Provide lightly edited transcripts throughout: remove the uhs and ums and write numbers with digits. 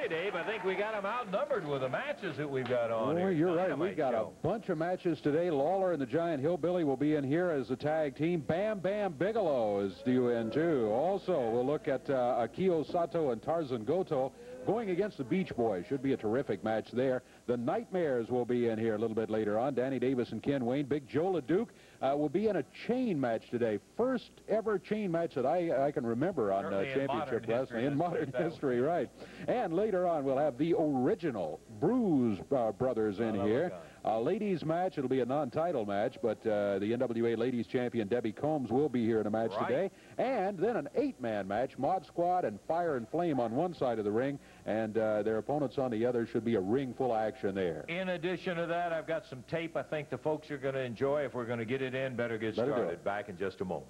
way, Dave. I think we got them outnumbered with the matches that we've got on here. You're right. We've got a bunch of matches today. Lawler and the Giant Hillbilly will be in here as a tag team. Bam Bam Bigelow is due in, too. Also, we'll look at Akio Sato and Tarzan Goto going against the Beach Boys. Should be a terrific match there. The Nightmares will be in here a little bit later on. Danny Davis and Ken Wayne. Big Joe LeDuc will be in a chain match today. First ever chain match that I can remember on championship wrestling in modern history, right. And later on, we'll have the original Bruise Brothers in here. A ladies match. It'll be a non-title match, but the NWA Ladies Champion Debbie Combs will be here in a match today. And then an 8-man match, Mod Squad and Fire and Flame on one side of the ring, and their opponents on the other. Should be a ring full of action there. In addition to that, I've got some tape I think the folks are going to enjoy. If we're going to get it in, better get started. Back in just a moment.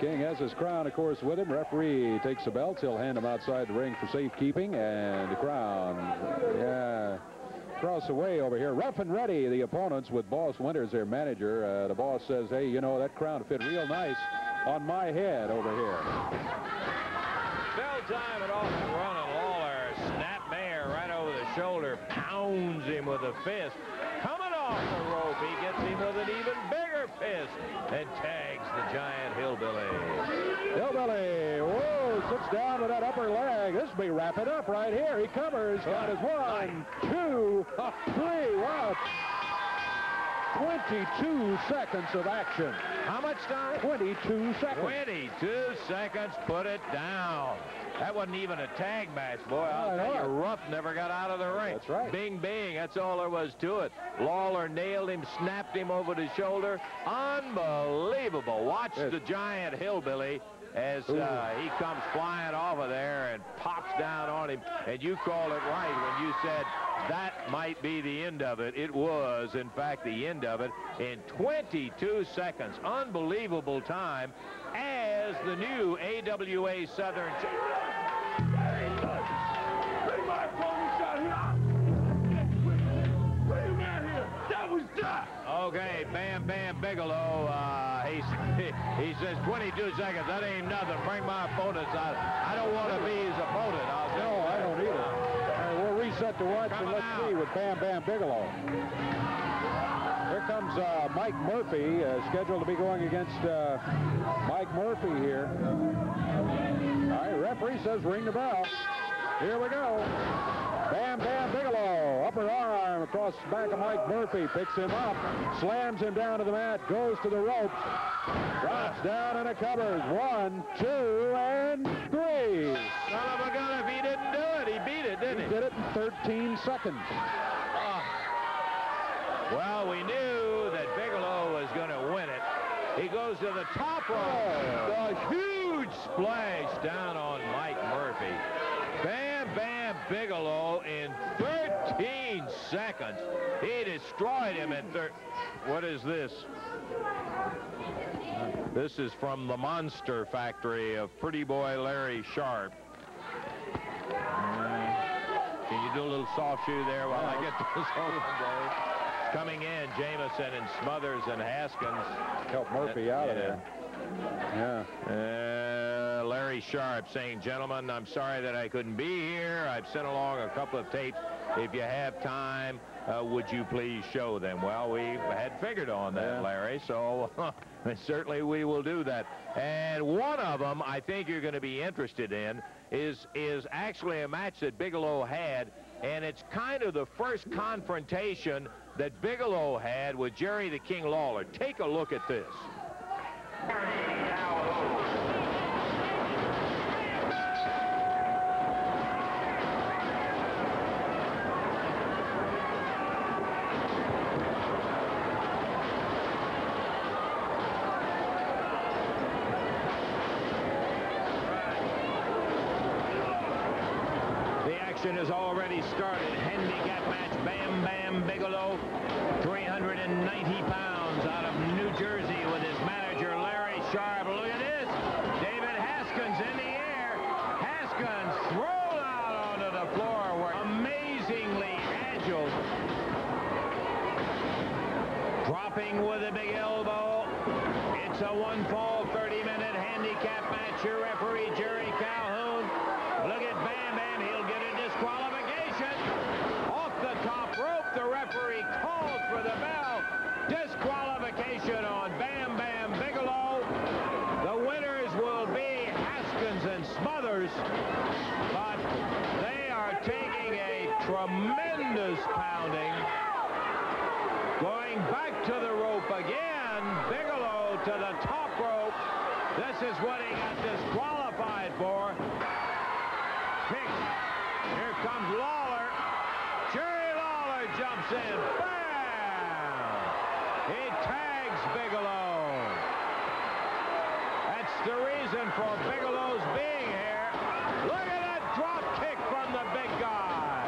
King has his crown, of course, with him. Referee takes the belts. He'll hand them outside the ring for safekeeping. And the crown, across the way over here. Rough and Ready, the opponents, with Boss Winters, their manager. The boss says, hey, you know, that crown fit real nice on my head over here. Bell time at Austin Ronald Lawler. Snap Mayer right over the shoulder. Pounds him with a fist. Coming off the rope, he gets him with an even bigger fist. And tags the Giant Hillbilly. Hillbilly, whoa, sits down with that upper leg. This will be wrapping up right here. He covers, got his one, two, three. Wow. 22 seconds of action. How much time? 22 seconds. 22 seconds, put it down. That wasn't even a tag match, boy. I'll tell you, Ruff never got out of the ring. That's right. Bing, bing, that's all there was to it. Lawler nailed him, snapped him over the shoulder. Unbelievable. Watch the Giant Hillbilly as he comes flying off of there and pops down on him. And you called it right when you said that might be the end of it. It was, in fact, the end of it in 22 seconds. Unbelievable time as the new AWA Southern Okay, Bam Bam Bigelow, he says 22 seconds, that ain't nothing. Bring my opponents out. I don't want to be his opponent. I don't either. We'll reset the watch and let's see with Bam Bam Bigelow. Here comes Mike Murphy, scheduled to be going against Mike Murphy here. All right, referee says ring the bell. Here we go. Bam Bam Bigelow, upper arm across the back of Mike Murphy, picks him up, slams him down to the mat, goes to the ropes, drops down and it covers. One, two, and three. Son of a gun, if he didn't do it, he beat it, didn't he? He did it in 13 seconds. Well, we knew that Bigelow was going to win it. He goes to the top rope. The huge splash down on Mike Murphy. Bam Bam Bigelow in 13 seconds. He destroyed him in What is this? This is from the monster factory of Pretty Boy Larry Sharp. Can you do a little soft shoe there while I get this over? Coming in, Jamison and Smothers and Haskins. Help Murphy out of there. Larry Sharp saying, gentlemen, I'm sorry that I couldn't be here. I've sent along a couple of tapes. If you have time, would you please show them? Well, we had figured on that, Larry, so certainly we will do that. And one of them I think you're going to be interested in is actually a match that Bigelow had, and it's kind of the first confrontation that Bigelow had with Jerry the King Lawler. Take a look at this. action has already started. Handicap match, Bam Bam Bigelow, 390 pounds out of New Jersey with his manager, Larry Sharp. Look at this. David Haskins in the air. Haskins thrown out onto the floor. Were amazingly agile. Dropping with a big elbow. It's a one-fall 30-minute handicap match. Your referee, Jerry Calhoun. Look at Bam Bam. He'll get a disqualification. Off the top rope, the referee calls for the bell. Disqualification on Bam Bam Bigelow. The winners will be Haskins and Smothers, but they are taking a tremendous pounding. Going back to the rope again. Bigelow to the top rope. This is what he got disqualified for. Kick. Here comes Lawler. Jerry Lawler jumps in. Bam! He tags Bigelow. That's the reason for Bigelow's being here. Look at that drop kick from the big guy.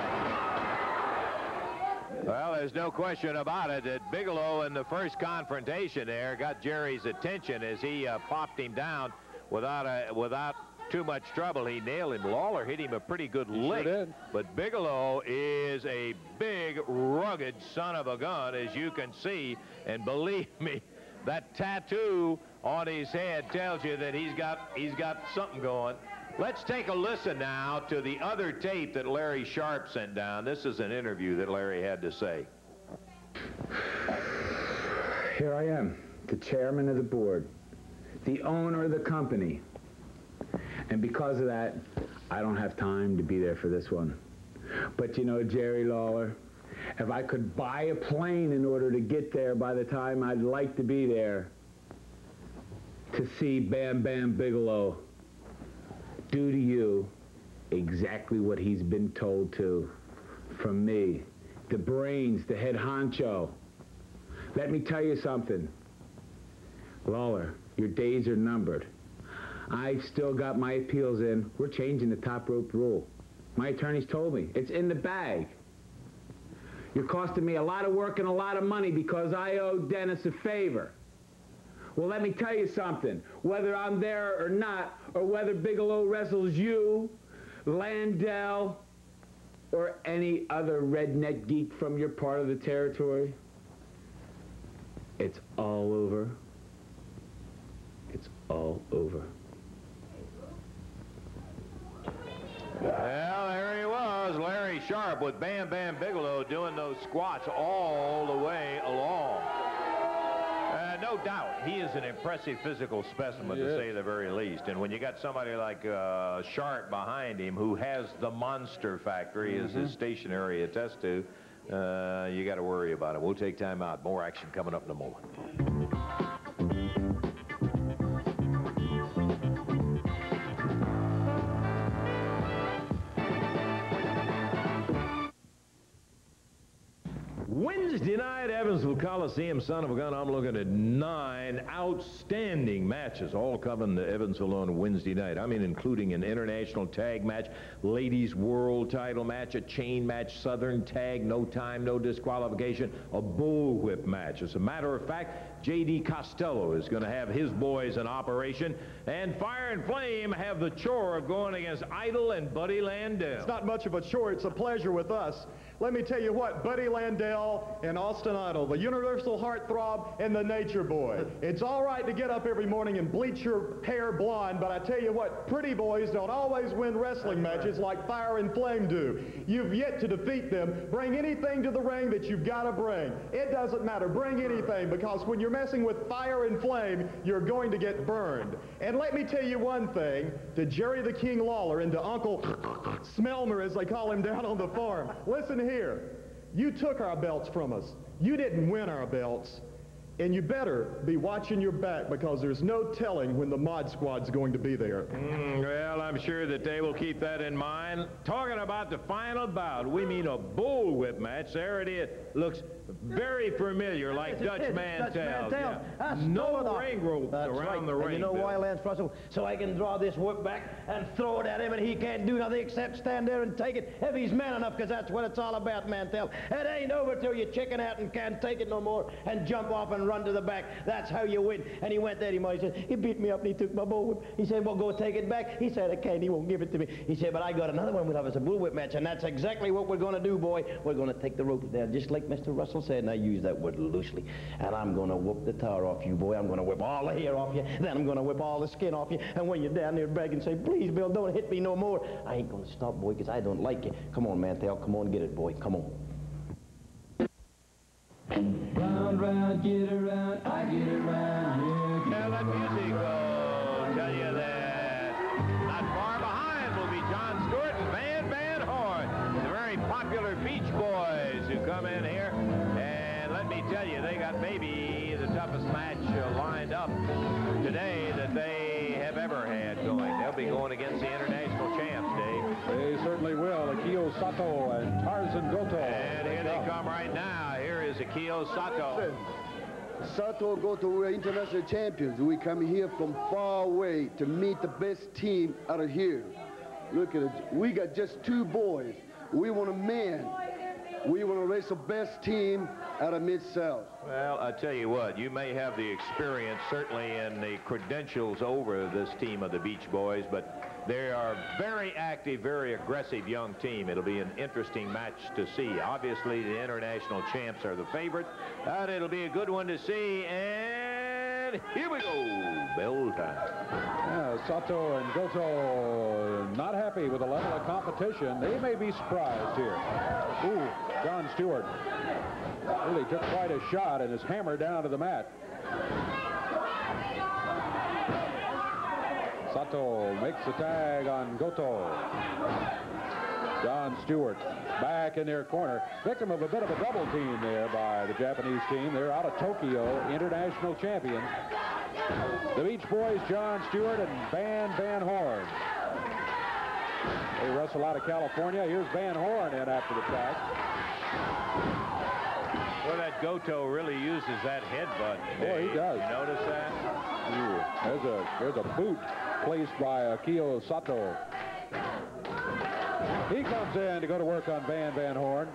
Well, there's no question about it that Bigelow in the first confrontation there got Jerry's attention as he popped him down without too much trouble. He nailed him. Lawler hit him a pretty good lick. Sure did. But Bigelow is a big, rugged son of a gun, as you can see. And believe me, that tattoo on his head tells you that he's got something going. Let's take a listen now to the other tape that Larry Sharp sent down. This is an interview that Larry had to say. Here I am, the chairman of the board, the owner of the company. And because of that, I don't have time to be there for this one. But you know, Jerry Lawler, if I could buy a plane in order to get there by the time I'd like to be there to see Bam Bam Bigelow do to you exactly what he's been told to from me, the brains, the head honcho. Let me tell you something. Lawler, your days are numbered. I've still got my appeals in. We're changing the top rope rule. My attorneys told me. It's in the bag. You're costing me a lot of work and a lot of money because I owe Dennis a favor. Well, let me tell you something. Whether I'm there or not, or whether Bigelow wrestles you, Landel, or any other redneck geek from your part of the territory, it's all over. It's all over. Well, there he was, Larry Sharp with Bam Bam Bigelow doing those squats all the way along. No doubt, he is an impressive physical specimen, to say the very least. And when you got somebody like Sharp behind him, who has the monster factory as his stationary attest to, you got to worry about it. We'll take time out. More action coming up in a moment. Wednesday night, Evansville Coliseum, son of a gun. I'm looking at 9 outstanding matches, all coming to Evansville on Wednesday night. I mean, including an international tag match, ladies world title match, a chain match, southern tag, no time, no disqualification, a bullwhip match. As a matter of fact, J.D. Costello is going to have his boys in operation, and Fire and Flame have the chore of going against Idol and Buddy Landel. It's not much of a chore. It's a pleasure with us. Let me tell you what, Buddy Landel and Austin Idol, the universal heartthrob and the nature boy. It's all right to get up every morning and bleach your hair blonde, but I tell you what, pretty boys don't always win wrestling matches like Fire and Flame do. You've yet to defeat them. Bring anything to the ring that you've got to bring. It doesn't matter. Bring anything, because when you're messing with Fire and Flame, you're going to get burned. And let me tell you one thing, to Jerry the King Lawler and to Uncle Smelmer, as they call him down on the farm, listen here. You took our belts from us. You didn't win our belts. And you better be watching your back, because there's no telling when the Mod Squad's going to be there. Well, I'm sure that they will keep that in mind. Talking about the final bout, we mean a bullwhip match. There it is. Looks Very familiar, like Dutch Mantel. Yeah. No ring rope around the ring. You know why, Lance Russell? So I can draw this whip back and throw it at him, and he can't do nothing except stand there and take it if he's man enough, because that's what it's all about, Mantel. It ain't over till you chicken out and can't take it no more and jump off and run to the back. That's how you win. And he went there, he might said, he beat me up and he took my bull whip. He said, well, go take it back. He said, I can't, he won't give it to me. He said, but I got another one with us, a bull whip match, and that's exactly what we're going to do, boy. We're going to take the rope down, just like Mr. Russell said, and I use that word loosely, and I'm going to whoop the tar off you, boy. I'm going to whip all the hair off you, then I'm going to whip all the skin off you, and when you're down there begging, say, please, Bill, don't hit me no more. I ain't going to stop, boy, because I don't like you. Come on, Mantel, come on, get it, boy, come on. Round, round, get around, I get around, yeah, that music will tell you that. Not far behind will be John Stewart and Van Van Horn, the very popular Beach Boys who come in here. And let me tell you, they got maybe the toughest match lined up today that they have ever had going. They'll be going against the international champs, Dave. They certainly will. Akio Sato and Tarzan Goto. And here they come right now. Here is Akio Sato. Sato Goto, we're international champions. We come here from far away to meet the best team out of here. Look at it. We got just two boys. We want a man. We want to race the best team out of Mid-South. Well, I tell you what, you may have the experience, certainly, and the credentials over this team of the Beach Boys, but they are a very active, very aggressive young team. It'll be an interesting match to see. Obviously, the international champs are the favorite, and it'll be a good one to see, and here we go, bell time. Sato and Goto not happy with the level of competition. They may be surprised here. Ooh, John Stewart really took quite a shot and his hammer down to the mat. Sato makes the tag on Goto. John Stewart back in their corner. Victim of a bit of a double team there by the Japanese team. They're out of Tokyo, international champions. The Beach Boys, John Stewart and Van Van Horn. They wrestle out of California. Here's Van Horn in after the tag. Well, that Goto really uses that headbutt. Oh, he does. You notice that? Ooh, there's a boot placed by Akio Sato. He comes in to go to work on Van Van Horn.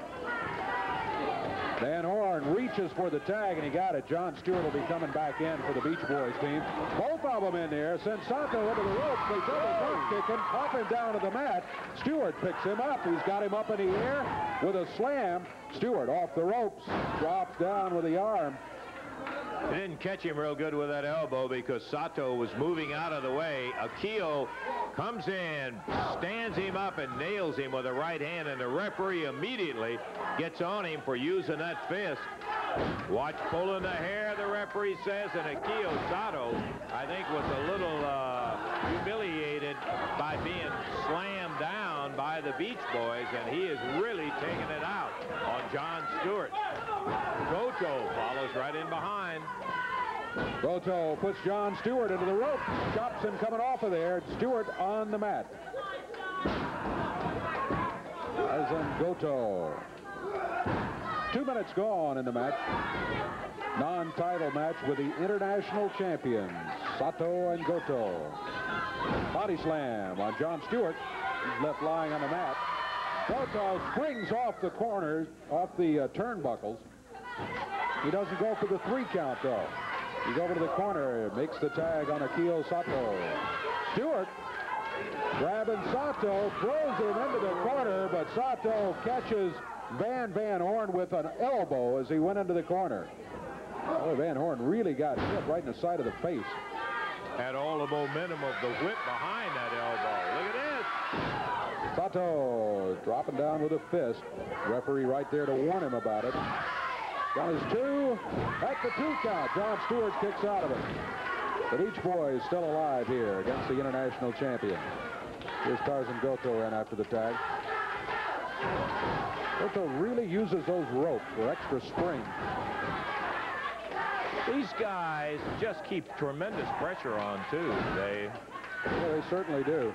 Van Horn reaches for the tag, and he got it. John Stewart will be coming back in for the Beach Boys team. Both of them in there. Sends Sato over the ropes. They double kick him, pop him down to the mat. Stewart picks him up. He's got him up in the air with a slam. Stewart off the ropes, drops down with the arm. They didn't catch him real good with that elbow because Sato was moving out of the way. Akio comes in, stands him up, and nails him with a right hand, and the referee immediately gets on him for using that fist. Watch pulling the hair, the referee says, and Akio Sato, I think, was a little humiliated by being slammed down by the Beach Boys, and he is really taking it out on John Stewart. Goto follows right in behind. Goto puts John Stewart into the rope, chops him coming off of there. Stewart on the mat. Tarzan Goto. 2 minutes gone in the match. Non-title match with the international champions, Sato and Goto. Body slam on John Stewart. He's left lying on the mat. Goto swings off the corners, off the turnbuckles. He doesn't go for the three count, though. He's over to the corner, makes the tag on Akio Sato. Stewart grabbing Sato, throws him into the corner, but Sato catches Van Van Horn with an elbow as he went into the corner. Oh, Van Horn really got hit right in the side of the face. Had all the momentum of the whip behind that elbow. Look at this. Sato dropping down with a fist. Referee right there to warn him about it. Got his two, at the two count. John Stewart kicks out of it. The Beach Boys still alive here against the international champion. Here's Tarzan Goto in after the tag. Goto really uses those ropes for extra spring. These guys just keep tremendous pressure on, too, Dave. Yeah, they certainly do.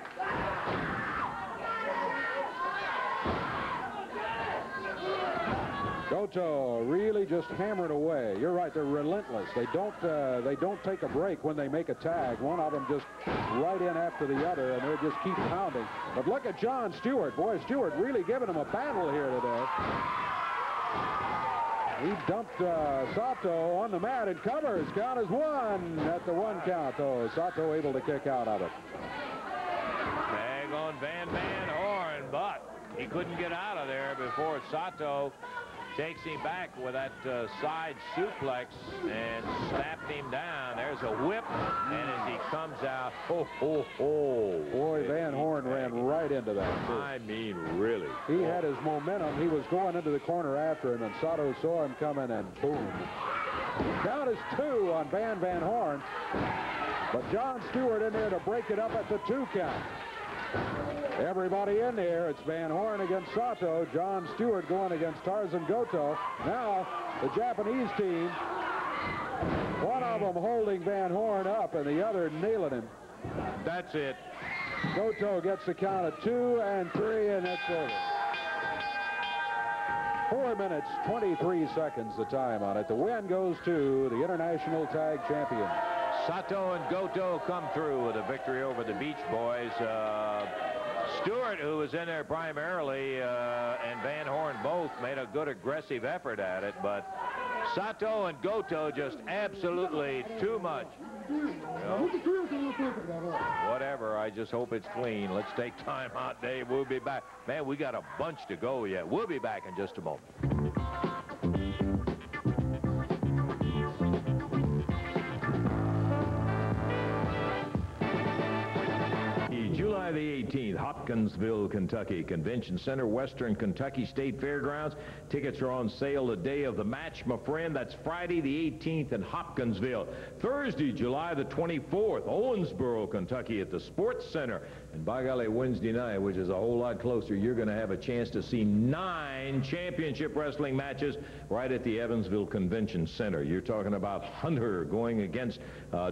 Goto really just hammered away. You're right, they're relentless. They don't take a break when they make a tag. One of them just right in after the other, and they'll just keep pounding. But look at John Stewart. Boy, Stewart really giving him a battle here today. He dumped Sato on the mat and covers. Count is one at the one count, though. Sato able to kick out of it. Tag on Van Van Horn, but he couldn't get out of there before Sato takes him back with that side suplex and snapped him down. There's a whip, and as he comes out, ho, ho, ho. Boy, Van Horn ran right into that. I mean, really. He had his momentum. He was going into the corner after him, and Sato saw him coming, and boom. Count is two on Van Van Horn, but John Stewart in there to break it up at the two count. Everybody in there. It's Van Horn against Sato. John Stewart going against Tarzan Goto. Now the Japanese team, one of them holding Van Horn up and the other nailing him. That's it. Goto gets the count of 2 and 3, and that's over. 4 minutes, 23 seconds the time on it. The win goes to the International Tag Champion. Sato and Goto come through with a victory over the Beach Boys. Stewart, who was in there primarily, and Van Horn both made a good aggressive effort at it, but Sato and Goto just absolutely too much. You know, whatever, I just hope it's clean. Let's take time out, Dave. We'll be back. Man, we got a bunch to go yet. We'll be back in just a moment. July the 18th, Hopkinsville, Kentucky, Convention Center, Western Kentucky State Fairgrounds. Tickets are on sale the day of the match, my friend. That's Friday the 18th in Hopkinsville. Thursday, July the 24th, Owensboro, Kentucky at the Sports Center. And by golly, Wednesday night, which is a whole lot closer, you're going to have a chance to see 9 championship wrestling matches right at the Evansville Convention Center. You're talking about Hunter going against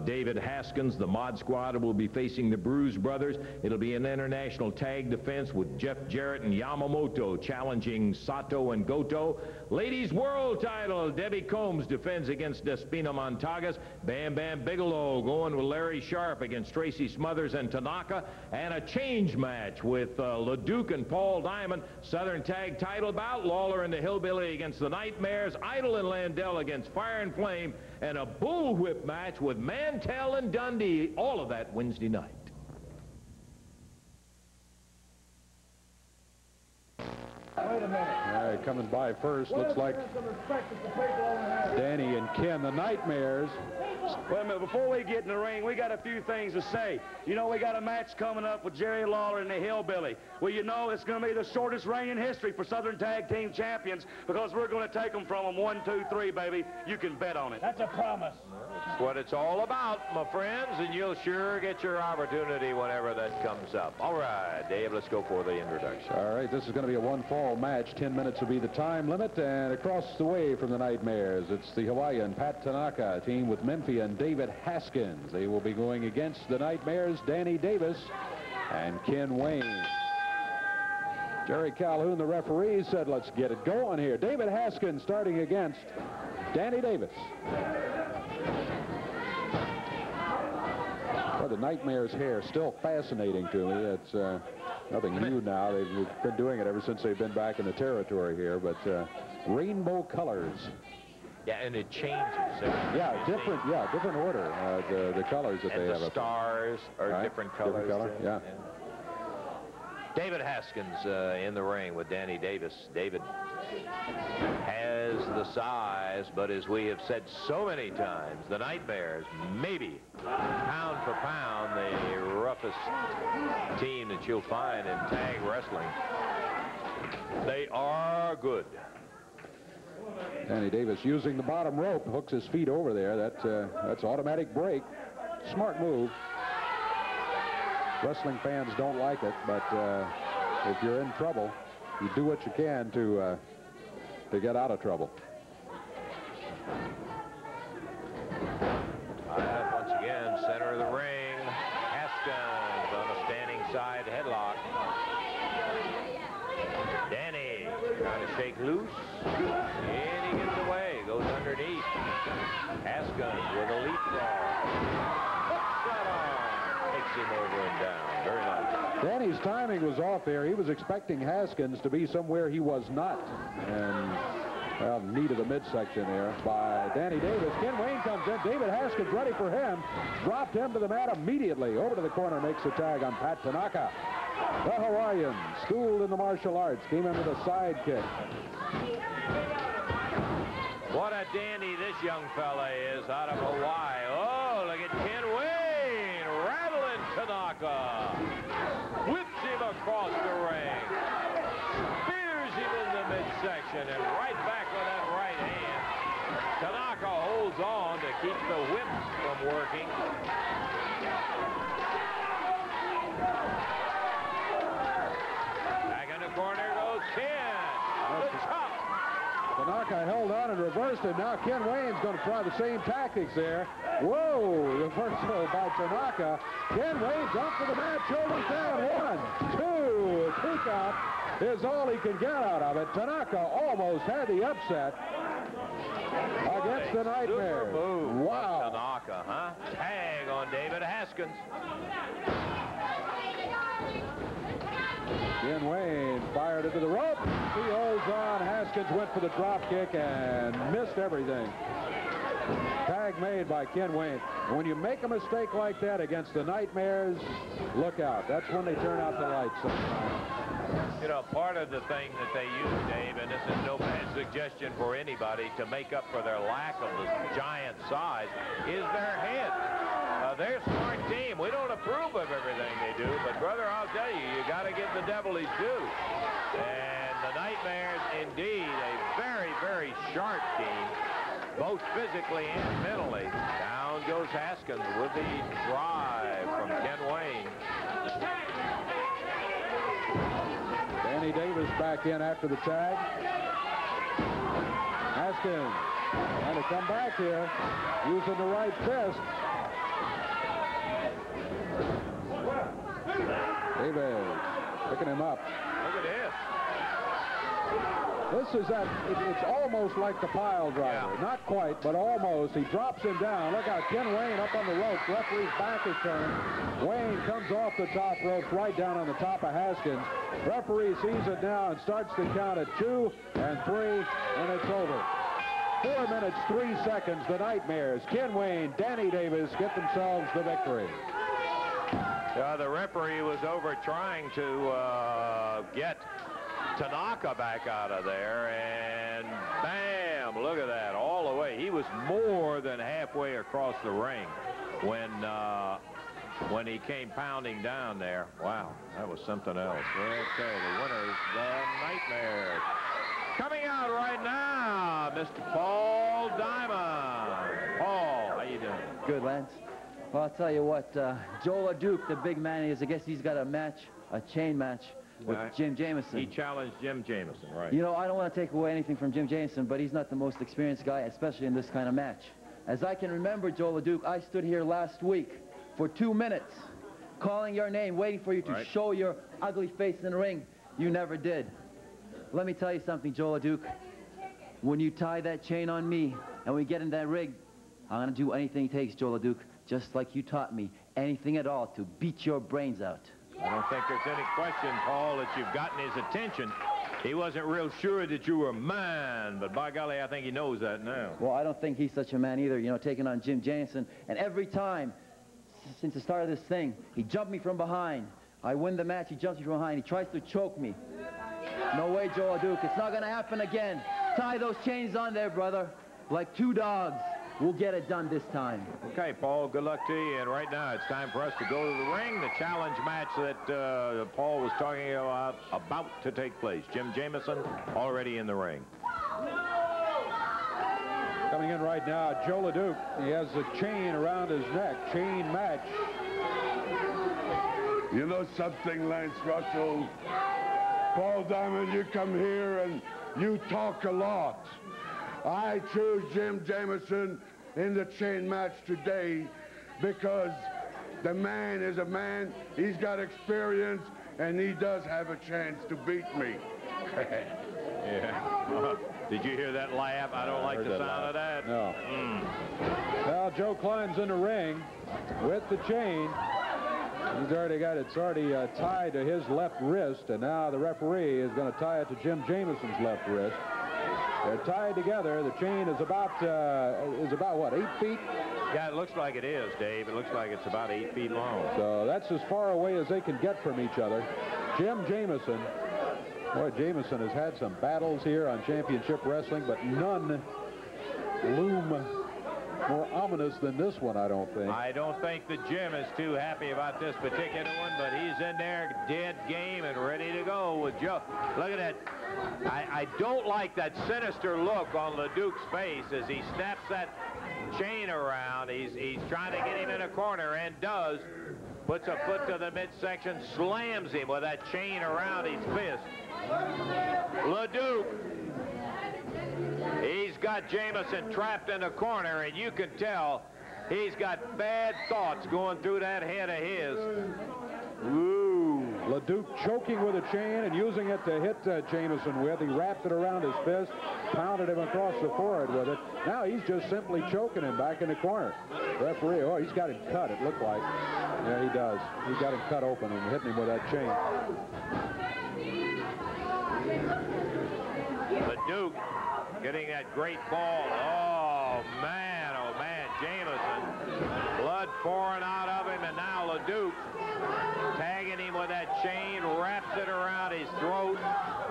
David Haskins. The Mod Squad will be facing the Bruise Brothers. It'll be an international tag defense with Jeff Jarrett and Yamamoto challenging Sato and Goto. Ladies world title, Debbie Combs defends against Despina Montagas. Bam Bam Bigelow going with Larry Sharp against Tracy Smothers and Tanaka. And a change match with LeDuc and Paul Diamond. Southern tag title bout, Lawler and the Hillbilly against the Nightmares. Idol and Landel against Fire and Flame. And a bullwhip match with Mantell and Dundee. All of that Wednesday night. Wait a minute. All right, coming by first, looks like Danny and Ken, the Nightmares. Wait a minute, before we get in the ring, we got a few things to say. You know, we got a match coming up with Jerry Lawler and the Hillbilly. Well, you know, it's going to be the shortest reign in history for Southern Tag Team Champions, because we're going to take them from them 1, 2, 3, baby. You can bet on it. That's a promise. That's what it's all about, my friends, and you'll sure get your opportunity whenever that comes up. All right, Dave, let's go for the introduction. All right, this is going to be a one-fall match. 10 minutes will be the time limit, and across the way from the Nightmares, it's the Hawaiian Pat Tanaka team with Memphis and David Haskins. They will be going against the Nightmares, Danny Davis and Ken Wayne. Jerry Calhoun, the referee, said, let's get it going here. David Haskins starting against Danny Davis. Well, the Nightmares' hair still fascinating to me. It's nothing new now. They've been doing it ever since they've been back in the territory here, but rainbow colors. Yeah, and it changes. Different order. The colors that and they have. The stars are right? Different colors. Different color, yeah. David Haskins in the ring with Danny Davis. David has the size, but as we have said so many times, the Nightmares, maybe pound for pound, the roughest team that you'll find in tag wrestling. They are good. Danny Davis using the bottom rope, hooks his feet over there. That's automatic break. Smart move. Wrestling fans don't like it, but if you're in trouble, you do what you can to get out of trouble. Once again, center of the ring, Haskins on a standing side headlock. Danny trying to shake loose. Haskins with a leapfrog. Takes him over and down. Very nice. Danny's timing was off there. He was expecting Haskins to be somewhere he was not. And... well, knee to the midsection there by Danny Davis. Ken Wayne comes in. David Haskins ready for him. Dropped him to the mat immediately. Over to the corner, makes the tag on Pat Tanaka. The Hawaiian, schooled in the martial arts, came in with a side kick. What a dandy this young fella is out of Hawaii. Oh, look at Ken Wayne rattling Tanaka. Whips him across the ring. Spears him in the midsection and right back with that right hand. Tanaka holds on to keep the whip from working. Back in the corner goes Ken. The chop. Tanaka held on and reversed it. Now Ken Wayne's going to try the same tactics there. Whoa, reversal by Tanaka. Ken Wayne's up for the match. Shoulders down. 1, 2, kick out is all he can get out of it. Tanaka almost had the upset against the Nightmare. Super move. Wow. Tanaka, huh? Tag on David Haskins. Ken Wayne fired into the rope. He holds on. Haskins went for the drop kick and missed everything. Tag made by Ken Wayne. When you make a mistake like that against the Nightmares, look out. That's when they turn out the lights sometimes. You know, part of the thing that they use, Dave, and this is no bad suggestion for anybody to make up for their lack of the giant size, is their head. They're a smart team. We don't approve of everything they do, but, brother, I'll tell you, you got to give the devil his due. And the Nightmares, indeed, a very, very sharp team, both physically and mentally. Down goes Haskins with the drive from Ken Wayne. Danny Davis back in after the tag. Haskins trying to come back here, using the right fist. Davis picking him up. Look at this. This is that, it's almost like the pile driver. Yeah. Not quite, but almost. He drops him down. Look out, Ken Wayne up on the rope. Referee's back is turned. Wayne comes off the top rope, right down on the top of Haskins. Referee sees it now and starts to count at 2 and 3, and it's over. 4 minutes, 3 seconds, the Nightmares. Ken Wayne, Danny Davis get themselves the victory. The referee was over trying to get Tanaka back out of there, and bam, look at that, all the way. He was more than halfway across the ring when he came pounding down there. Wow, that was something else. Okay, the winner is the Nightmare. Coming out right now, Mr. Paul Diamond. Paul, how you doing? Good, Lance. Well, I'll tell you what, Joe LeDuc, the big man he is, I guess he's got a match, a chain match with Jim Jamison. He challenged Jim Jamison, right. You know, I don't want to take away anything from Jim Jamison, but he's not the most experienced guy, especially in this kind of match. As I can remember, Joe LeDuc, I stood here last week for 2 minutes, calling your name, waiting for you to show your ugly face in the ring. You never did. Let me tell you something, Joe LeDuc. When you tie that chain on me and we get in that rig, I'm going to do anything it takes, Joe LeDuc. Just like you taught me, anything at all to beat your brains out. I don't think there's any question, Paul, that you've gotten his attention. He wasn't real sure that you were mine, but by golly, I think he knows that now. Well, I don't think he's such a man either, you know, taking on Jim Jamison. And every time, since the start of this thing, he jumped me from behind. I win the match, he jumps me from behind. He tries to choke me. No way, Joe LeDuc. It's not going to happen again. Tie those chains on there, brother, like two dogs. We'll get it done this time. Okay, Paul, good luck to you. And right now, it's time for us to go to the ring. The challenge match that Paul was talking about to take place. Jim Jamison already in the ring. Coming in right now, Joe LeDuc. He has a chain around his neck. Chain match. You know something, Lance Russell? Paul Diamond, you come here and you talk a lot. I choose Jim Jamison in the chain match today because the man is a man, he's got experience, and he does have a chance to beat me. Yeah. Did you hear that laugh? I don't like the sound of that. No. Now Joe climbs in the ring with the chain. He's already got it. It's already tied to his left wrist, and now the referee is going to tie it to Jim Jamison's left wrist. They're tied together. The chain is about what, 8 feet? Yeah, it looks like it is, Dave. It looks like it's about 8 feet long. So that's as far away as they can get from each other. Jim Jamison. Boy, Jamison has had some battles here on Championship Wrestling, but none loom more ominous than this one, I don't think. I don't think the Jim is too happy about this particular one, but he's in there dead game and ready to go with Joe. Look at that. I don't like that sinister look on LeDuc's face as he snaps that chain around. He's trying to get him in a corner and does. Puts a foot to the midsection, slams him with that chain around his fist. LeDuc. He's got Jamison trapped in the corner, and you can tell he's got bad thoughts going through that head of his. Ooh. LeDuc choking with a chain and using it to hit Jamison with. He wrapped it around his fist, pounded him across the forehead with it. Now he's just simply choking him back in the corner. Referee, oh, he's got him cut, it looked like. Yeah, he does. He got him cut open and hitting him with that chain. LeDuc. Getting that great ball. Oh, man, Jamison. Blood pouring out of him, and now LeDuc tagging him with that chain, wraps it around his throat.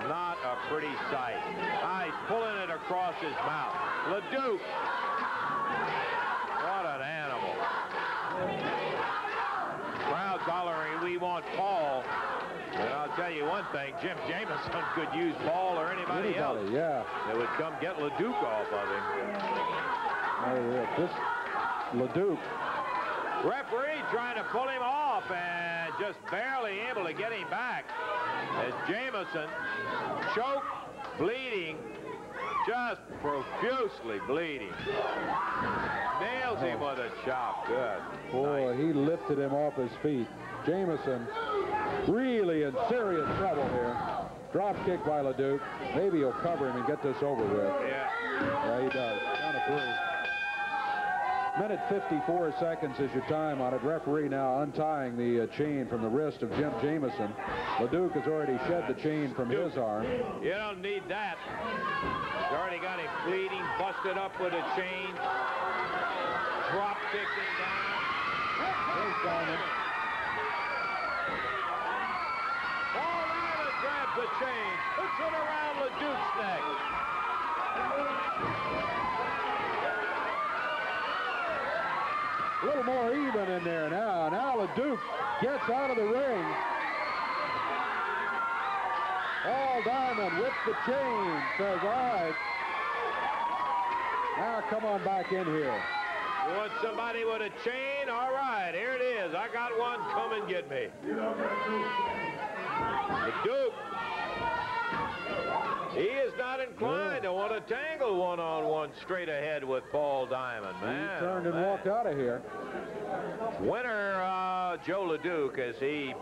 Not a pretty sight. Ah, he's pulling it across his mouth. LeDuc. What an animal. Crowd hollering, we want Paul. And I'll tell you one thing, Jim Jamison could use Paul or anybody else. Yeah. That would come get LeDuc off of him. This LeDuc. Referee trying to pull him off and just barely able to get him back. As Jamison choked, bleeding, just profusely bleeding. Nails him with a chop. Good. Boy, he lifted him off his feet. Jamison really in serious trouble here. Drop kick by LeDuc. Maybe he'll cover him and get this over with. Yeah. Yeah, he does. Count of three. Minute 54 seconds is your time on it. Referee now untying the chain from the wrist of Jim Jamison. LeDuc has already shed the chain from his arm. You don't need that. He's already got him bleeding, busted up with a chain. Drop kick him down. He's down. The chain, puts it around LeDuc's neck. A little more even in there now. Now LeDuc gets out of the ring. Paul Diamond with the chain says, all right, now come on back in here. You want somebody with a chain? All right, here it is. I got one. Come and get me. LeDuc. He is not inclined to want to tangle one-on-one straight ahead with Paul Diamond, man. He turned and walked out of here. Winner, Joe LeDuc, as he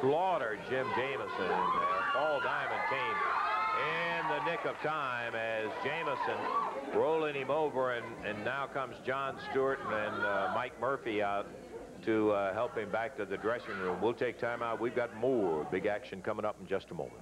slaughtered Jim Jamison. Paul Diamond came in the nick of time as Jamison rolling him over, and now comes John Stewart and Mike Murphy out to help him back to the dressing room. We'll take time out. We've got more big action coming up in just a moment.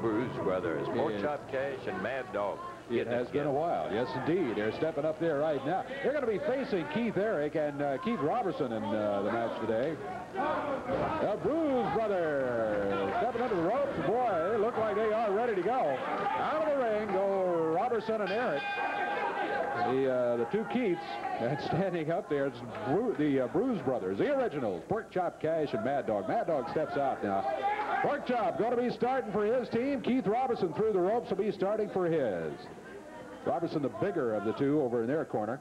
Bruise Brothers, Porkchop Cash, and Mad Dog. It has been a while. Yes, indeed. They're stepping up there right now. They're going to be facing Keith Eric and Keith Robertson in the match today. The Bruise Brothers stepping into the ropes. Boy, they look like they are ready to go. Out of the ring go Robertson and Eric. The two Keiths that's standing up there, it's the Bruise Brothers, the originals, Porkchop Cash and Mad Dog. Mad Dog steps out now. Porkchop going to be starting for his team. Keith Robertson through the ropes will be starting for his. Robertson, the bigger of the two, over in their corner.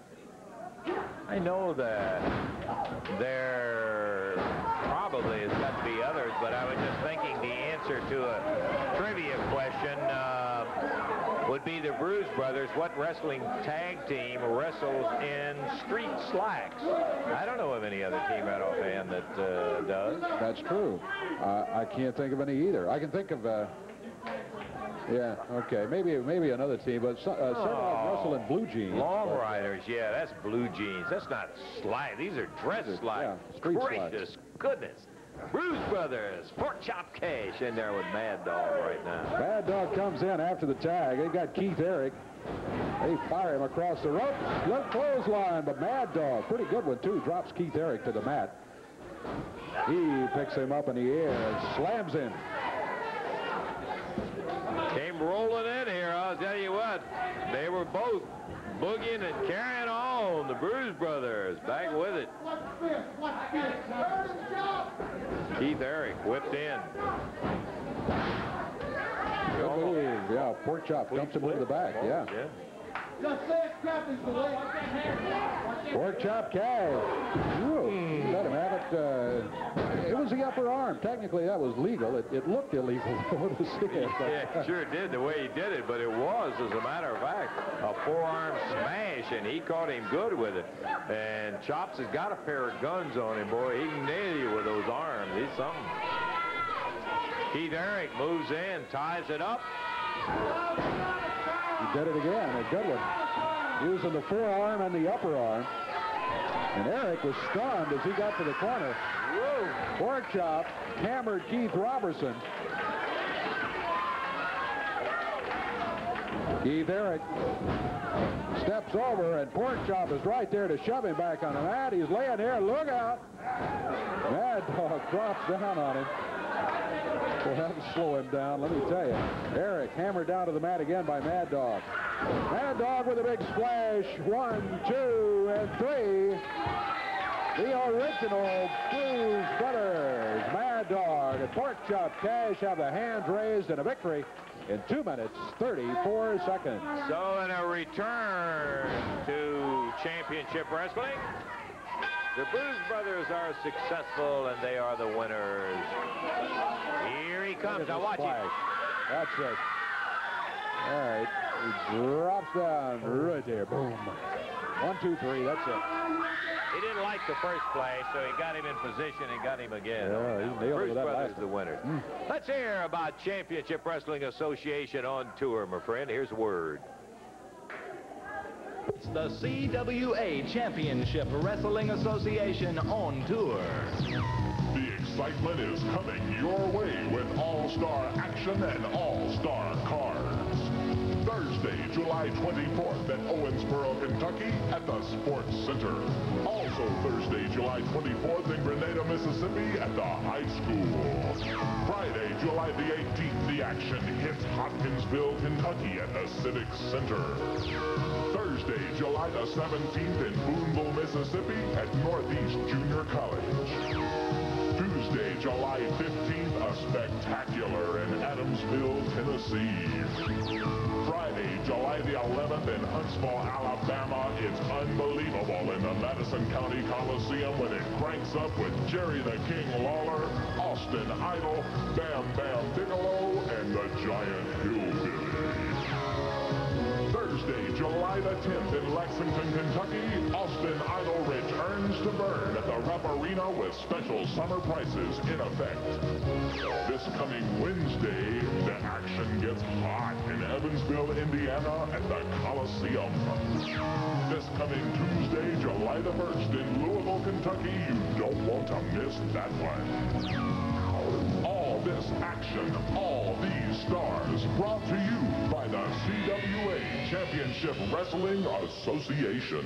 I know that there probably has got to be others, but I was just thinking the answer to a trivia question would be the Bruise Brothers. What wrestling tag team wrestles in street slacks? I don't know of any other team right offhand that does. That's true. I can't think of any either. I can think of, yeah, okay, maybe another team, but wrestle in blue jeans. Long riders, yeah, that's blue jeans. That's not slide. These are dress slides. Yeah, street gracious slides. Goodness. Bruise Brothers, Porkchop Cash in there with Mad Dog right now. Mad Dog comes in after the tag. They've got Keith Eric. They fire him across the rope. Left clothesline, but Mad Dog, pretty good one too, drops Keith Eric to the mat. He picks him up in the air and slams him. Came rolling in here, I'll tell you what. They were both boogieing and carrying on. The Bruise Brothers back with it. Keith Eric whipped in. Yeah, Porkchop dumps him to the back. Yeah. Porkchop Cash. Let him have it. It was the upper arm. Technically, that was legal. It looked illegal. Yeah, sure did the way he did it, but it was, as a matter of fact, a forearm smash, and he caught him good with it. And Chops has got a pair of guns on him, boy. He can nail you with those arms. He's something. Keith Eric moves in, ties it up. He did it again. A good one. Using the forearm and the upper arm. And Eric was stunned as he got to the corner. Porkchop hammered Keith Robertson. Keith Eric steps over, and Porkchop is right there to shove him back on the mat. He's laying there. Look out. Mad Dog drops down on him. Well, that will slow him down, let me tell you. Eric hammered down to the mat again by Mad Dog. Mad Dog with a big splash. 1, 2, and 3. The original Bruise Brothers, Mad Dog and Porkchop Cash, have the hands raised in a victory in 2 minutes, 34 seconds. So in a return to championship wrestling, the Bruise Brothers are successful, and they are the winners. Here he comes. Now watch it. That's it. All right. He drops down right there. Boom. 1, 2, 3. That's it. He didn't like the first play, so he got him in position and got him again. Yeah, Bruise Brothers the winner. Let's hear about Championship Wrestling Association on tour, my friend. Here's word. It's the CWA Championship Wrestling Association on tour. The excitement is coming your way with all-star action and all-star cards. Thursday, July 24th at Owensboro, Kentucky at the Sports Center. Also Thursday, July 24th in Grenada, Mississippi at the high school. Friday, July the 18th, the action hits Hopkinsville, Kentucky at the Civic Center. Thursday, July the 17th in Boonville, Mississippi at Northeast Junior College. Tuesday, July 15th, a spectacular in Adamsville, Tennessee. Friday, July the 11th in Huntsville, Alabama. It's unbelievable in the Madison County Coliseum when it cranks up with Jerry the King Lawler, Austin Idol, Bam Bam Bigelow, and the Giant Hillbilly. Thursday, July the 10th in Lexington, Kentucky, Austin Idol returns to Byrd at the Rupp Arena with special summer prices in effect. This coming Wednesday, the action gets hot in Evansville, Indiana at the Coliseum. This coming Tuesday, July the 1st in Louisville, Kentucky, you don't want to miss that one. All this action, all these stars, brought to you by the CWA Champions. Championship Wrestling Association.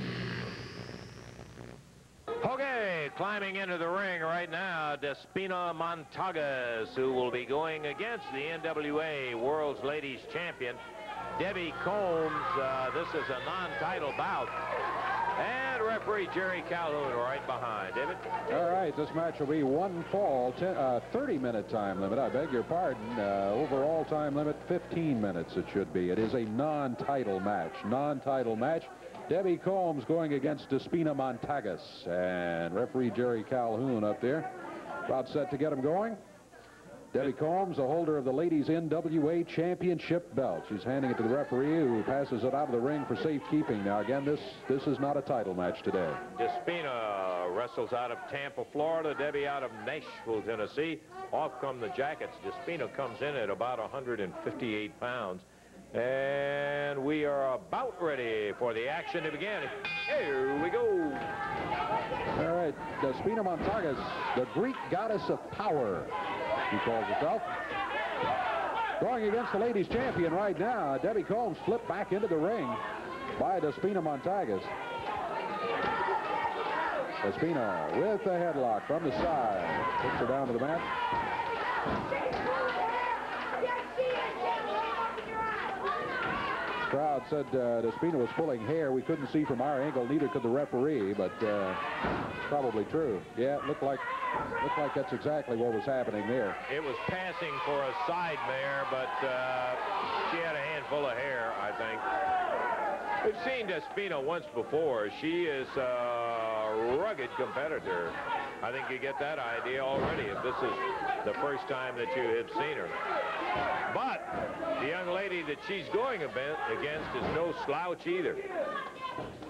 Okay, climbing into the ring right now, Despina Montagas, who will be going against the NWA World's Ladies Champion, Debbie Combs. This is a non-title bout. And referee Jerry Calhoun right behind. David? All right, this match will be one fall, 30-minute time limit. I beg your pardon. Overall time limit, 15 minutes it should be. It is a non-title match. Non-title match. Debbie Combs going against Despina Montagas. And referee Jerry Calhoun up there. About set to get him going. Debbie Combs, the holder of the ladies' NWA championship belt. She's handing it to the referee, who passes it out of the ring for safekeeping. Now, again, this is not a title match today. Despina wrestles out of Tampa, Florida. Debbie out of Nashville, Tennessee. Off come the jackets. Despina comes in at about 158 pounds. And we are about ready for the action to begin. Here we go. All right, Despina Montagas, the Greek goddess of power, she calls herself. Going against the ladies' champion right now, Debbie Combs, flipped back into the ring by Despina Montagas. Despina with the headlock from the side. Puts her down to the mat. Crowd said Despina was pulling hair. We couldn't see from our angle, neither could the referee, but probably true. Yeah, it looked like that's exactly what was happening there. It was passing for a side mare, but she had a handful of hair, I think. We've seen Despina once before. She is a rugged competitor. I think you get that idea already if this is the first time that you have seen her. But the young lady that she's going against is no slouch either.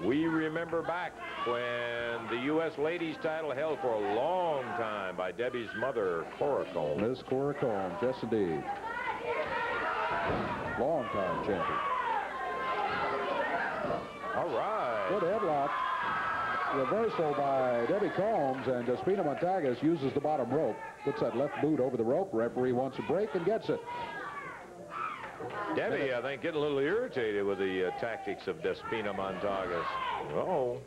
We remember back when the U.S. ladies title held for a long time by Debbie's mother, Cora Combs. Miss Cora Combs, yes indeed. Long time champion. All right. Good headlock. Reversal by Debbie Combs, and Despina Montagas uses the bottom rope. Puts that left boot over the rope. Referee wants a break and gets it. Debbie, I think, getting a little irritated with the tactics of Despina Montagas. Uh-oh.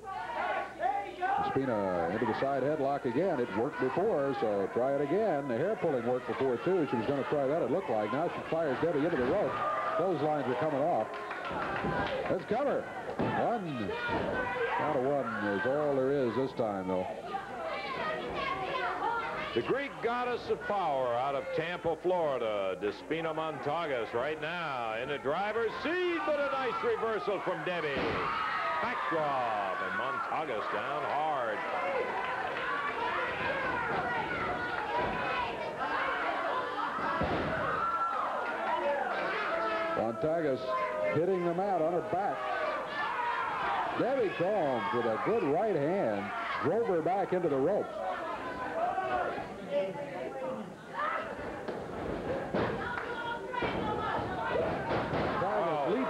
Despina into the side headlock again. It worked before, so try it again. The hair pulling worked before, too. She was going to try that, it looked like. Now she fires Debbie into the rope. Those lines are coming off. Let's cover. One. Out of one is all there is this time, though. The Greek goddess of power out of Tampa, Florida, Despina Montagas right now in the driver's seat, but a nice reversal from Debbie. Backdrop, and Montagas down hard. Montagas hitting the mat on her back. Debbie Combs with a good right hand drove her back into the ropes.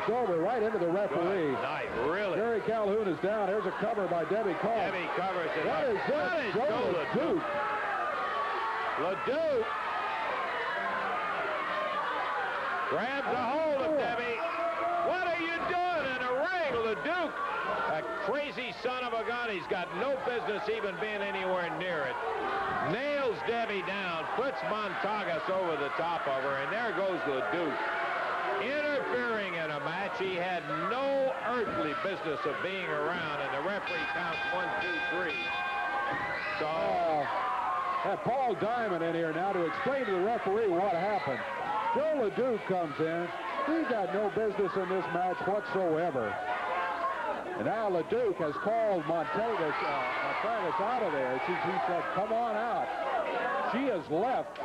Over right into the referee. Good night, really. Jerry Calhoun is down. There's a cover by Debbie Combs. Debbie covers it. That is David Joe LeDuc. LeDuc grabs a hold of Debbie. What are you doing in a ring, LeDuc? A crazy son of a gun. He's got no business even being anywhere near it. Nails Debbie down, puts Montagas over the top of her, and there goes LeDuc. Interfering in a match he had no earthly business of being around, and the referee counts 1, 2, 3. So have Paul Diamond in here now to explain to the referee what happened. Joe LeDuc comes in. He's got no business in this match whatsoever. And now LeDuc has called Montagas out of there. He said, "Come on out." She has left.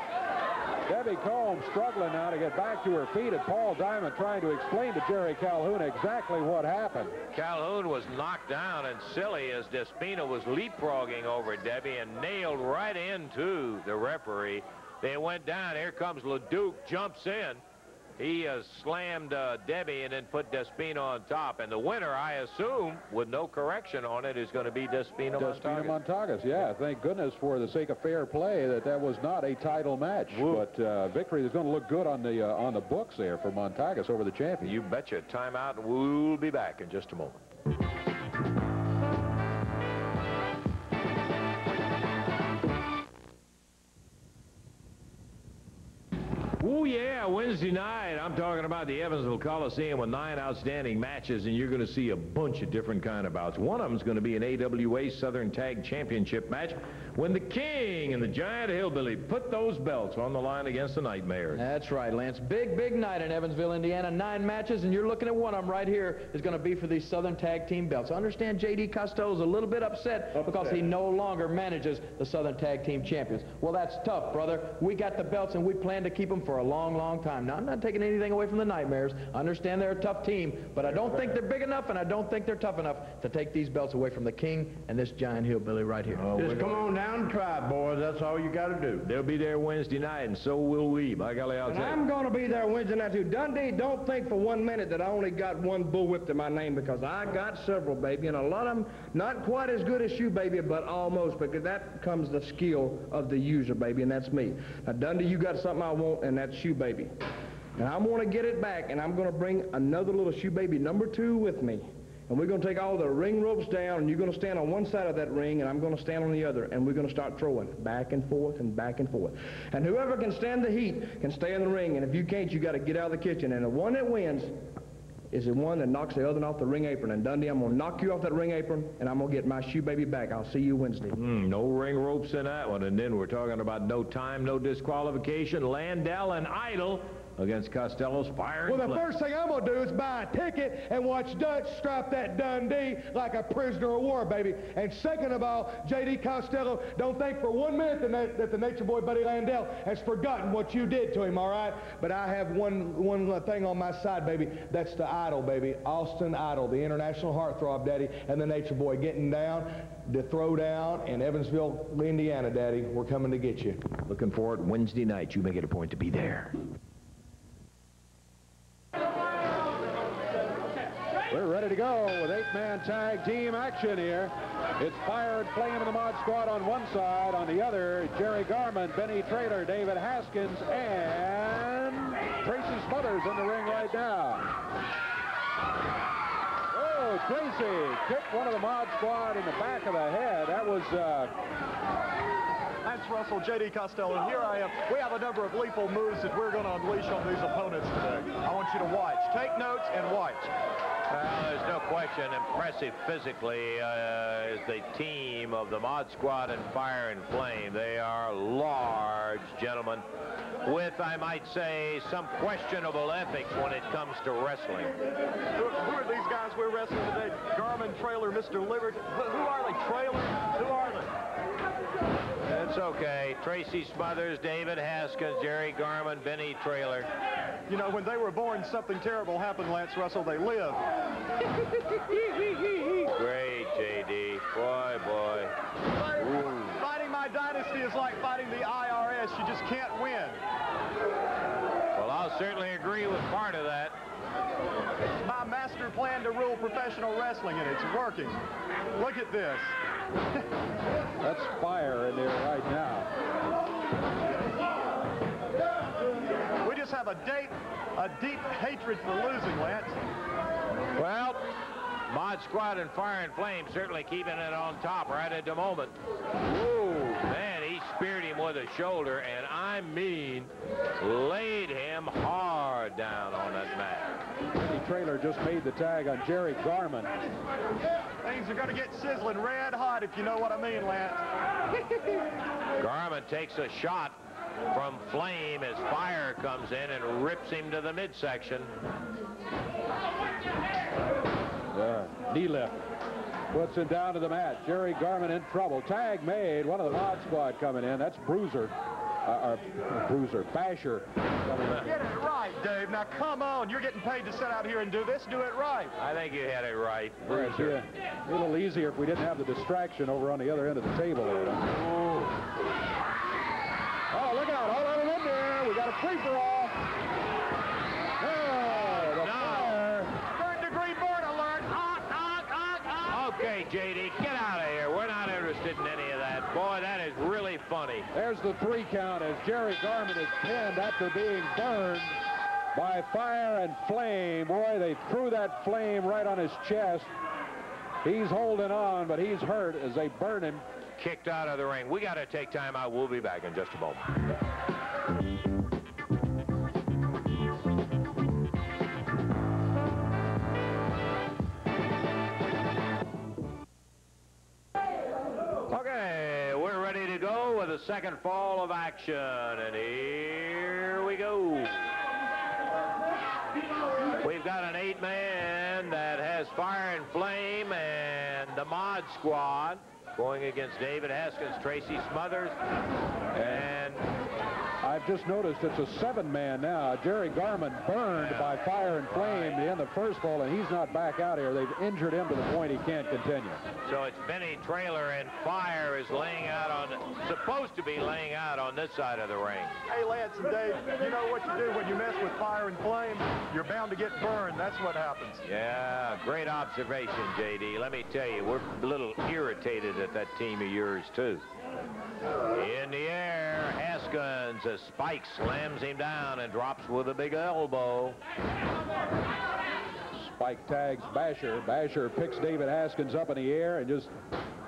Debbie Combs struggling now to get back to her feet, and Paul Diamond trying to explain to Jerry Calhoun exactly what happened. Calhoun was knocked down and silly as Despina was leapfrogging over Debbie and nailed right into the referee. They went down. Here comes LeDuc, jumps in. He slammed Debbie and then put Despina on top. And the winner, I assume, with no correction on it, is going to be Despina Montagas. Despina Montagas, yeah. Thank goodness for the sake of fair play that that was not a title match. Woo. But victory is going to look good on the books there for Montagas over the champion. You betcha. Timeout, and we'll be back in just a moment. Oh, yeah, Wednesday night. I'm talking about the Evansville Coliseum with 9 outstanding matches, and you're going to see a bunch of different kind of bouts. One of them is going to be an AWA Southern Tag Championship match when the King and the Giant Hillbilly put those belts on the line against the Nightmares. That's right, Lance. Big, big night in Evansville, Indiana. 9 matches, and you're looking at one of them right here is going to be for these Southern Tag Team belts. I understand J.D. Cousteau's a little bit upset because he no longer manages the Southern Tag Team Champions. Well, that's tough, brother. We got the belts, and we plan to keep them for a long, long time. Now, I'm not taking anything away from the Nightmares. I understand they're a tough team, but I don't think they're big enough, and I don't think they're tough enough to take these belts away from the King and this Giant Hillbilly right here. Oh, just come on down and try, boys. That's all you got to do. They'll be there Wednesday night, and so will we. By golly, I'll tell you. I'm going to be there Wednesday night, too. Dundee, don't think for one minute that I only got one bullwhip to my name, because I got several, baby, and a lot of them not quite as good as you, baby, but almost, because that comes the skill of the user, baby, and that's me. Now, Dundee, you got something I want, and that's you, baby. And I'm going to get it back, and I'm going to bring another little shoe baby number 2 with me. And we're going to take all the ring ropes down, and you're going to stand on one side of that ring, and I'm going to stand on the other, and we're going to start throwing back and forth and back and forth. And whoever can stand the heat can stay in the ring, and if you can't, you got to get out of the kitchen. And the one that wins is the one that knocks the other one off the ring apron. And Dundee, I'm going to knock you off that ring apron, and I'm going to get my shoe baby back. I'll see you Wednesday. No ring ropes in that one. And then we're talking about no time, no disqualification. Landel and Idol against Costello's Fire and Flame. Well, the first thing I'm going to do is buy a ticket and watch Dutch strap that Dundee like a prisoner of war, baby. And second of all, J.D. Costello, don't think for one minute that the Nature Boy Buddy Landel has forgotten what you did to him, all right? But I have one thing on my side, baby. That's the Idol, baby. Austin Idol, the international heartthrob, daddy, and the Nature Boy getting down to throw down in Evansville, Indiana, daddy. We're coming to get you. Looking forward Wednesday night. You make it a point to be there. We're ready to go with 8-man tag team action here. It's Fire and Flame and the Mod Squad on one side. On the other, Jerry Garmon, Benny Traylor, David Haskins, and Tracy Smothers in the ring right now. Oh, Tracy kicked one of the Mod Squad in the back of the head. That was... Lance Russell, J.D. Costello, and here I am. We have a number of lethal moves that we're going to unleash on these opponents today. I want you to watch. Take notes and watch. Well, there's no question, impressive physically is the team of the Mod Squad and Fire and Flame. They are large gentlemen with, I might say, some questionable ethics when it comes to wrestling. Who are these guys we're wrestling today? Garmon, Traylor, Mr. Liberty. Who are they? Traylor? Who are they? It's okay. Tracy Smothers, David Haskins, Jerry Garmon, Benny Traylor. You know, when they were born, something terrible happened, Lance Russell. They lived. Great, J.D. Boy, boy. Fighting my dynasty is like fighting the IRS. You just can't win. Well, I'll certainly agree with part of that. My master plan to rule professional wrestling, and it's working. Look at this. That's fire in there right now. We just have a deep hatred for losing, Lance. Well, Mod Squad and Fire and Flame certainly keeping it on top right at the moment. Whoa, man, he speared him with a shoulder, and I mean laid him hard down on that mat. Traylor just made the tag on Jerry Garmon. Things are going to get sizzling red hot, if you know what I mean, Lance. Garmon takes a shot from Flame as Fire comes in and rips him to the midsection. Knee lift. Puts him down to the mat. Jerry Garmon in trouble. Tag made. One of the Mod Squad coming in. That's Bruiser. Basher. Get it right, Dave. Now, come on. You're getting paid to sit out here and do this. Do it right. I think you had it right, Bruiser. Yeah. A little easier if we didn't have the distraction over on the other end of the table. Oh, look out. Hold on in there. We got a free-for-all. JD. Get out of here. We're not interested in any of that. Boy, that is really funny. There's the three count as Jerry Garmon is pinned after being burned by Fire and Flame. Boy, they threw that flame right on his chest. He's holding on, but he's hurt as they burn him. Kicked out of the ring. We got to take time out. We'll be back in just a moment. The second fall of action, and here we go. We've got an eight-man that has Fire and Flame and the Mod Squad going against David Haskins, Tracy Smothers, and I've just noticed it's a seven-man now. Jerry Garmon burned by Fire and Flame in the first fall, and he's not back out here. They've injured him to the point he can't continue. So it's Benny Traylor, and Fire is laying out on, supposed to be laying out on this side of the ring. Hey, Lance and Dave, you know what you do when you mess with Fire and Flame? You're bound to get burned. That's what happens. Yeah, great observation, J.D. Let me tell you, we're a little irritated at that team of yours, too. In the air, Haskins, as Spike slams him down and drops with a big elbow. Spike tags Basher. Basher picks David Haskins up in the air and just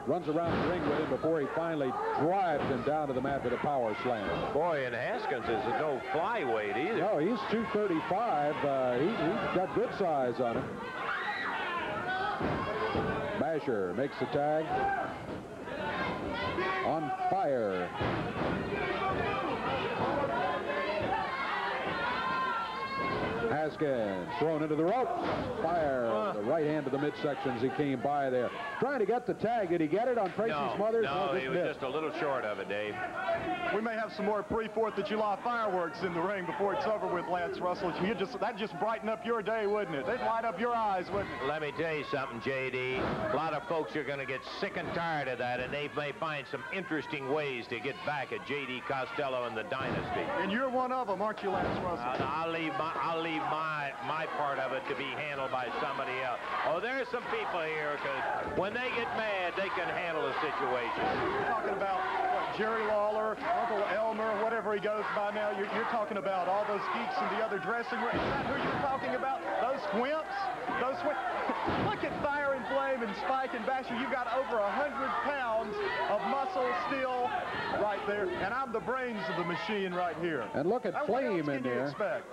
runs around the ring with him before he finally drives him down to the mat with a power slam. Boy, and Haskins is no flyweight either. No, he's 235. He's got good size on him. Basher makes the tag. On fire. Haskins thrown into the ropes. Fire. The right hand to the midsection as he came by there. Trying to get the tag. Did he get it on Tracy Smothers? No, he was just a little short of it, Dave. We may have some more pre-4th of July fireworks in the ring before it's over with, Lance Russell. That'd just brighten up your day, wouldn't it? They'd light up your eyes, wouldn't it? Let me tell you something, J.D. A lot of folks are going to get sick and tired of that, and they may find some interesting ways to get back at J.D. Costello and the dynasty. And you're one of them, aren't you, Lance Russell? I'll leave my part of it to be handled by somebody else. Oh, there's some people here, because when they get mad, they can handle a situation. You're talking about what, Jerry Lawler, Uncle Elmer, whatever he goes by now. You're talking about all those geeks in the other dressing room. Is that who you're talking about? Those wimps? Those wimps? Look at Fire and Flame and Spike and Basher. You got over 100 pounds of muscle still right there, and I'm the brains of the machine right here. And look at Flame in there. Expect?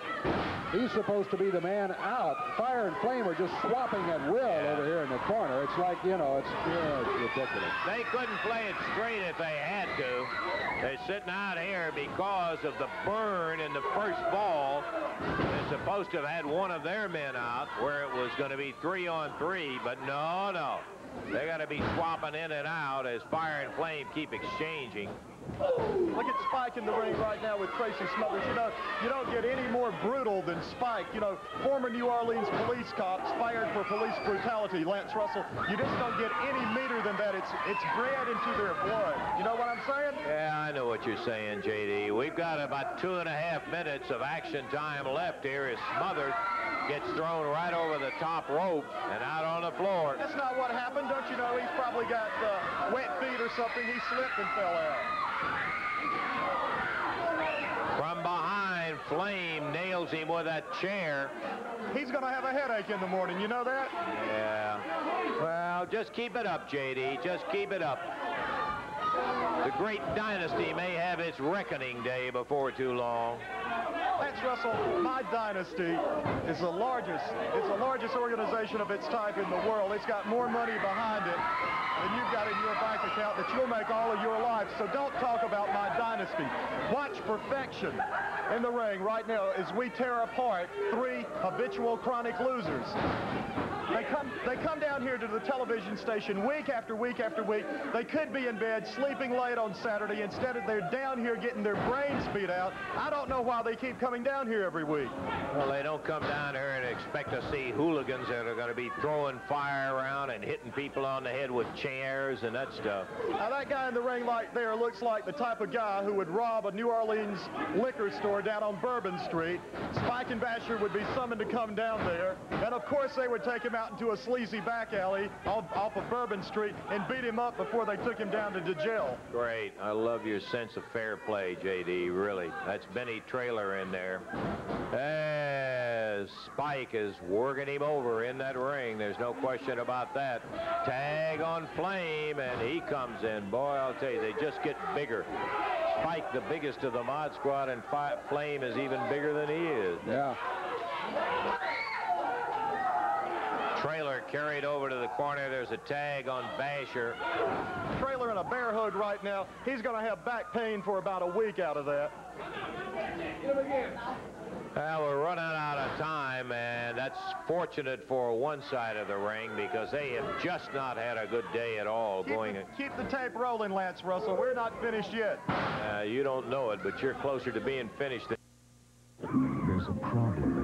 He's supposed to be the man out. Fire and Flame are just swapping at will over here in the corner. It's like, you know, it's ridiculous. They couldn't play it straight if they had to. They're sitting out here because of the burn in the first fall. They're supposed to have had one of their men out where it was going to be 3-on-3, but no, no. They're going to be swapping in and out as Fire and Flame keep exchanging. Look at Spike in the ring right now with Tracy Smothers. You know, you don't get any more brutal than Spike. You know, former New Orleans police cops fired for police brutality, Lance Russell. You just don't get any meaner than that. It's bred into their blood. You know what I'm saying? Yeah, I know what you're saying, J.D. We've got about 2.5 minutes of action time left here as Smothers gets thrown right over the top rope and out on the floor. That's not what happened. Don't you know he's probably got wet feet or something. He slipped and fell out. From behind, Flame nails him with that chair. He's going to have a headache in the morning, you know that? Yeah. Well, just keep it up, J.D., just keep it up. The great dynasty may have its reckoning day before too long. Lance Russell, my dynasty is the largest. It's the largest organization of its type in the world. It's got more money behind it than you've got in your bank account that you'll make all of your life. So don't talk about my dynasty. Watch perfection in the ring right now as we tear apart three habitual chronic losers. They come down here to the television station week after week after week. They could be in bed sleeping late on Saturday. Instead, they're down here getting their brains beat out. I don't know why they keep coming down here every week. Well, they don't come down here and expect to see hooligans that are going to be throwing fire around and hitting people on the head with chairs and that stuff. Now, that guy in the ring right there looks like the type of guy who would rob a New Orleans liquor store down on Bourbon Street. Spike and Basher would be summoned to come down there, and of course they would take him out into a sleazy back alley off of Bourbon Street and beat him up before they took him down to jail. Great. I love your sense of fair play, J.D., really. That's Benny Traylor in there. As Spike is working him over in that ring, there's no question about that. Tag on Flame, and he comes in. Boy, I'll tell you, they just get bigger. Spike, the biggest of the Mod Squad, and Flame is even bigger than he is. Yeah. Traylor carried over to the corner. There's a tag on Basher. Traylor in a bear hug right now. He's going to have back pain for about a week out of that. Well, we're running out of time, and that's fortunate for one side of the ring because they have just not had a good day at all. Keep the tape rolling, Lance Russell. We're not finished yet. You don't know it, but you're closer to being finished than... There's a problem.